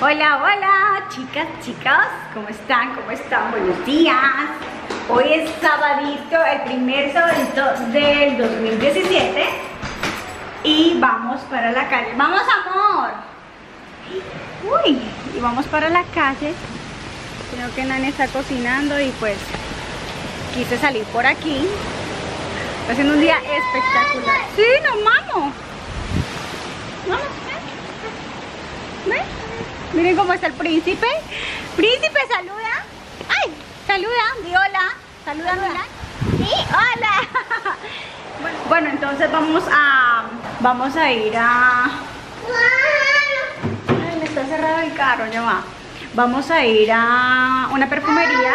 Hola, hola, chicas, chicos, ¿cómo están? ¿Cómo están? Buenos días. Hoy es sabadito, el primer sabadito del 2017 y vamos para la calle. ¡Vamos, amor! ¡Uy! Y vamos para la calle, sino que Nani está cocinando y pues quise salir por aquí. Está haciendo un día espectacular. ¡Sí, nos vamos! ¡Vamos! ¿Ven? Miren cómo está el príncipe. Príncipe, saluda. Ay, saluda, di hola. Saluda, hola. Sí, hola. Bueno, entonces vamos a ir a... Ay, me está cerrado el carro, ya va. Vamos a ir a una perfumería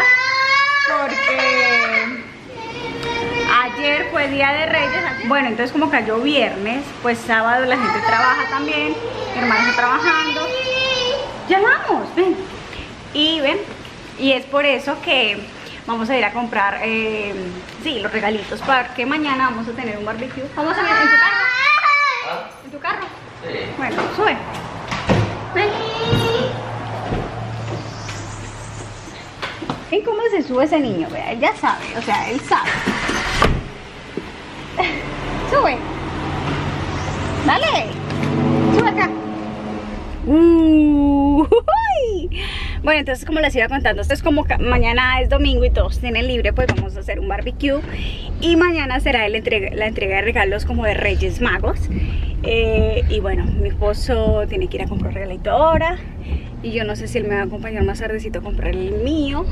porque ayer fue Día de Reyes. Bueno, entonces como cayó viernes, pues sábado la gente trabaja también. Mi hermana está trabajando. Ya vamos, ven. Y ven, y es por eso que vamos a ir a comprar sí, los regalitos, porque mañana vamos a tener un barbecue. Vamos a ver, ¿en tu carro? ¿Ah? ¿En tu carro? Sí. Bueno, sube. Ven. ¿Ven cómo se sube ese niño? Él ya sabe, o sea, él sabe. Sube. Dale. Sube acá. Bueno, entonces como les iba contando, esto es como mañana es domingo y todos tienen libre, pues vamos a hacer un barbecue. Y mañana será la entrega de regalos como de Reyes Magos. Y bueno, mi esposo tiene que ir a comprar regalito ahora. Y yo no sé si él me va a acompañar más tardecito a comprar el mío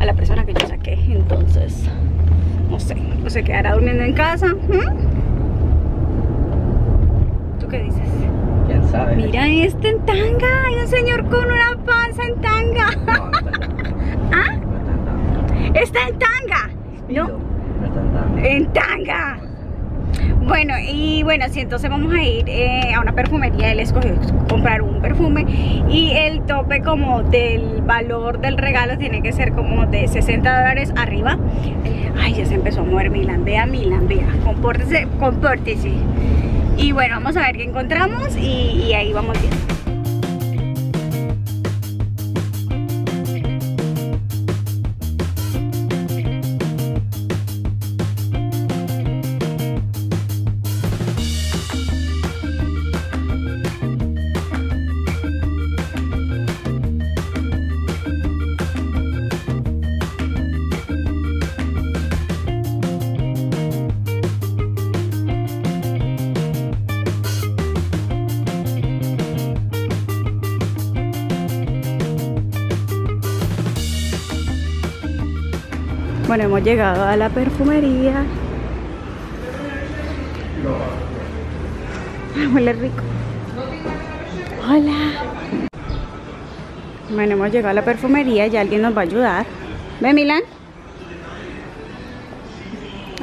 a la persona que yo saqué. Entonces, no sé, o se quedará durmiendo en casa. ¿Tú qué dices? ¿Quién sabe? Mira este en tanga, hay un señor con una panza en tanga. No, no está en tanga. ¿Ah? No está en tanga. ¿No? No está en tanga. En tanga. Bueno, y bueno, sí, entonces vamos a ir a una perfumería. Él escogió comprar un perfume y el tope como del valor del regalo tiene que ser como de $60 arriba. Ay, ya se empezó a mover Milan, vea. Compórtese. Y bueno, vamos a ver qué encontramos y ahí vamos bien. Bueno, hemos llegado a la perfumería. Ah, huele rico. Hola. Bueno, hemos llegado a la perfumería. Ya alguien nos va a ayudar. ¿Ve, Milan?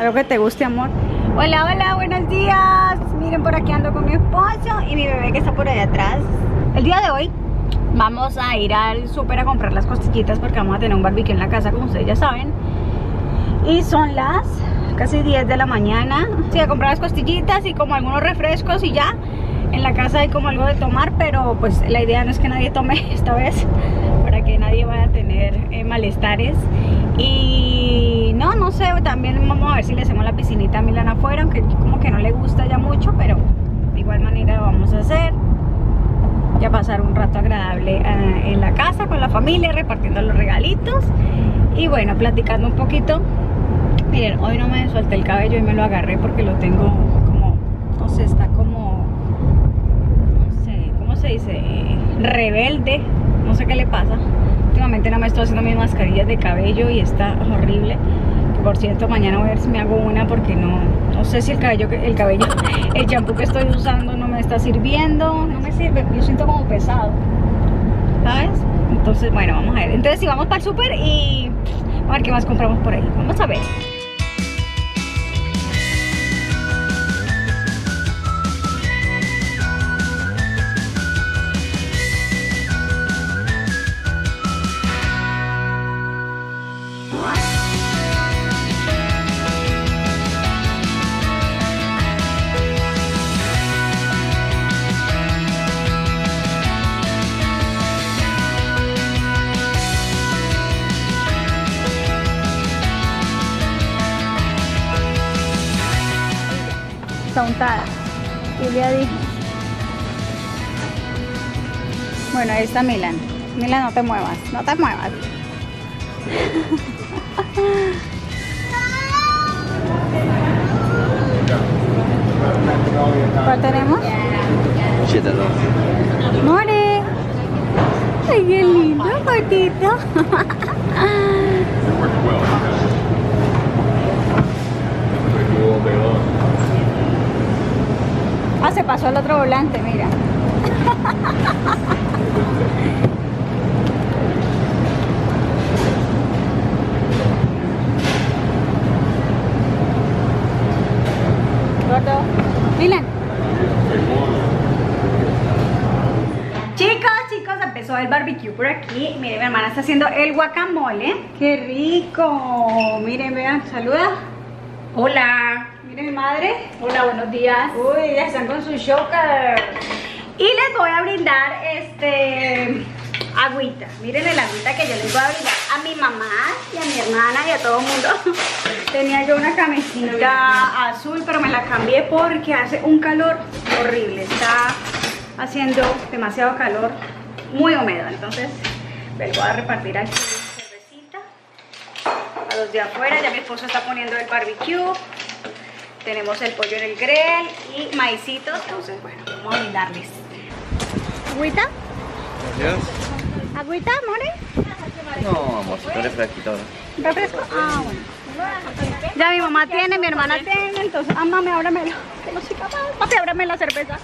Algo que te guste, amor. Hola, hola, buenos días. Miren, por aquí ando con mi esposo y mi bebé que está por allá atrás. El día de hoy vamos a ir al súper a comprar las costillitas porque vamos a tener un barbecue en la casa, como ustedes ya saben. Y son las casi 10 de la mañana. Sí, a comprar las costillitas y como algunos refrescos y ya. En la casa hay como algo de tomar, pero pues la idea no es que nadie tome esta vez, para que nadie vaya a tener malestares. Y no sé, también vamos a ver si le hacemos la piscinita a Milán afuera, aunque como que no le gusta ya mucho, pero de igual manera lo vamos a hacer. Ya pasar un rato agradable en la casa con la familia, repartiendo los regalitos. Y bueno, platicando un poquito. Miren, hoy no me solté el cabello y me lo agarré porque lo tengo como, no sé, está como, no sé, ¿cómo se dice? Rebelde, no sé qué le pasa. Últimamente no me estoy haciendo mis mascarillas de cabello y está horrible. Por cierto, mañana voy a ver si me hago una porque no sé si el champú que estoy usando no me está sirviendo. No me sirve, yo siento como pesado, ¿sabes? Entonces, bueno, vamos a ver. Entonces, sí, vamos para el súper y a ver qué más compramos por ahí. Vamos a ver. hasta untada. Y ya dije, bueno, ahí está Milan. Milan, no te muevas, no te muevas. ¿Cuál tenemos? 7 2. ¡More! ¡Ay, qué lindo, gordito! Ah, se pasó al otro volante, mira. Milan. Chicos, empezó el barbecue por aquí. Miren, mi hermana está haciendo el guacamole. ¡Qué rico! Miren, vean, saluda. Hola. Miren, mi madre. Hola, buenos días. Uy, ya están con su shocker. Y les voy a brindar agüita. Miren el agüita que yo les voy a brindar a mi mamá y a mi hermana y a todo el mundo. Tenía yo una camisita azul, pero me la cambié porque hace un calor horrible. Está haciendo demasiado calor, muy húmedo. Entonces les voy a repartir aquí cervecita a los de afuera. Ya mi esposo está poniendo el barbecue. Tenemos el pollo en el grill y maicitos. Entonces, bueno, vamos a brindarles. ¿Agüita? Gracias. ¿Agüita, amores? No, amor, si tú eres fresquito. ¿Refresco? Ah, bueno. Ya mi mamá tiene, mi hermana tiene, entonces, ah, mami, ábramelo. Que no soy capaz. Papi, ábrame la cerveza.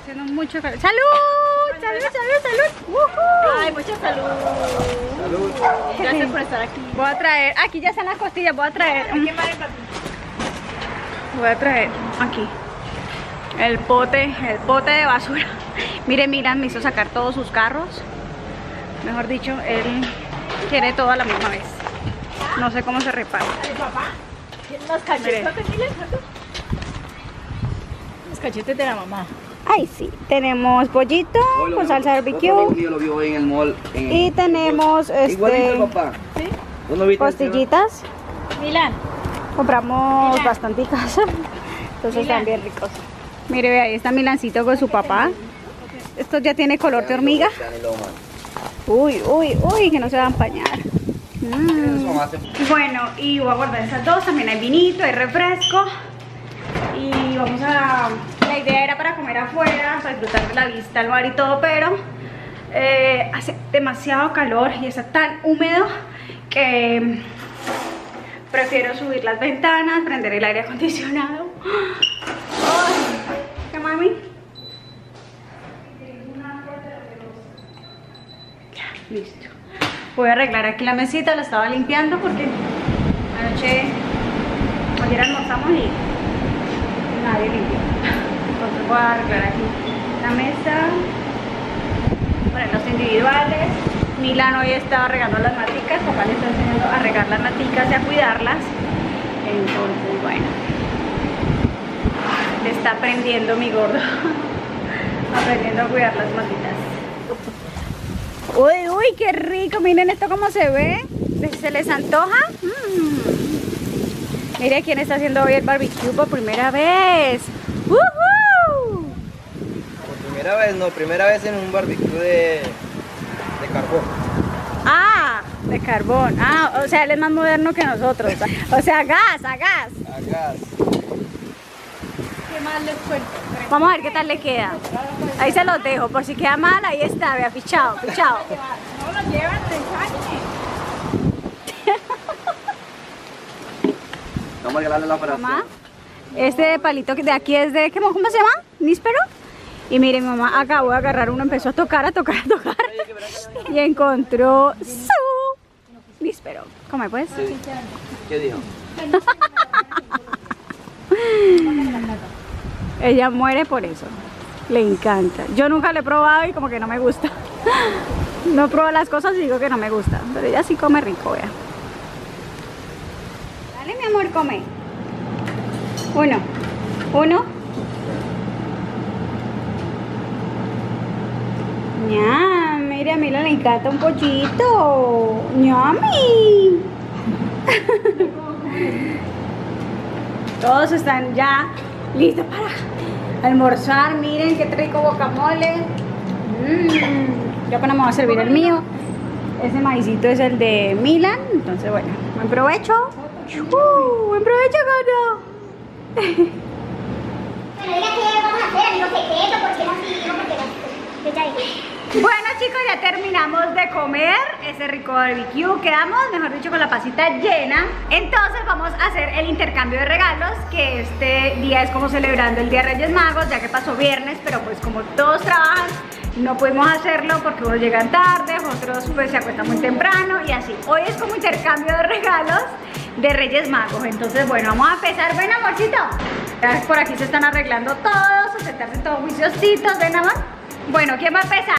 Haciendo mucho calor. ¡Salud! ¡Salud, salud, salud! ¡Woohoo! ¡Ay, mucha salud! ¡Salud! Gracias por estar aquí. Voy a traer, aquí ya están las costillas, voy a traer. Voy a traer aquí el pote de basura. Miren, Milan me hizo sacar todos sus carros. Mejor dicho, él quiere todo a la misma vez. No sé cómo se repara. Los cachetes de la mamá. Ay, sí. Tenemos pollito con salsa barbecue. Yo lo vi hoy en el mall. Y tenemos costillitas. Milan. Compramos bastanticas. Entonces están bien ricos. Mire, ahí está Milancito con su papá. Esto ya tiene color de hormiga. Uy, uy, uy, que no se va a empañar. Bueno, y voy a guardar esas dos. También hay vinito, hay refresco. Y vamos a... La idea era para comer afuera, para disfrutar de la vista, el mar y todo, pero hace demasiado calor y está tan húmedo que prefiero subir las ventanas, prender el aire acondicionado. Oh, ¿qué, mami? Listo. Voy a arreglar aquí la mesita, la estaba limpiando porque anoche ayer almorzamos y nadie limpió. Entonces voy a arreglar aquí la mesa, poner los individuales. Milan hoy estaba regando las maticas, papá le está enseñando a regar las maticas y a cuidarlas. Entonces, bueno, le está aprendiendo mi gordo, aprendiendo a cuidar las matitas. Uy, uy, qué rico, miren esto cómo se ve. ¿Se les antoja? Mire quién está haciendo hoy el barbecue por primera vez. ¡Woohoo! Por primera vez, no, primera vez en un barbecue de carbón. Ah, de carbón. Ah, o sea, él es más moderno que nosotros. O sea, gas, a gas. A gas. ¿Qué más les cuento? Vamos a ver qué tal le queda. Ahí se los dejo, por si queda mal, ahí está, vea, fichado, fichado. No lo llevan, te ensañen. Vamos a regalarle la operación. Mamá, este palito de aquí es de, ¿cómo se llama? ¿Níspero? Y mire, mi mamá acabó de agarrar uno, empezó a tocar, a tocar, a tocar. Y encontró su níspero. ¿Cómo pues? Sí. ¿Qué dijo? Ella muere por eso, le encanta. Yo nunca lo he probado y como que no me gusta. No pruebo las cosas y digo que no me gusta, pero ella sí come rico, vea. Dale, mi amor, come. Uno, uno. Ya, mire, a Milan le encanta un pollito. ¡Yummy! Todos están ya lista para almorzar. Miren qué rico guacamole. Ya ponemos a servir el mío. Ese maicito es el de Milan. Entonces, bueno, buen provecho. Buen provecho, Caro. Bueno, chicos, ya terminamos de comer ese rico barbecue. Quedamos, mejor dicho, con la pasita llena. Entonces vamos a hacer el intercambio de regalos, que este día es como celebrando el Día de Reyes Magos, ya que pasó viernes, pero pues como todos trabajan, no pudimos hacerlo porque unos llegan tarde, otros pues se acuestan muy temprano y así. Hoy es como intercambio de regalos de Reyes Magos. Entonces, bueno, vamos a empezar. Ven, amorcito. Por aquí se están arreglando todos, sentarse todos juiciositos. Ven, amor. Bueno, ¿quién va a empezar?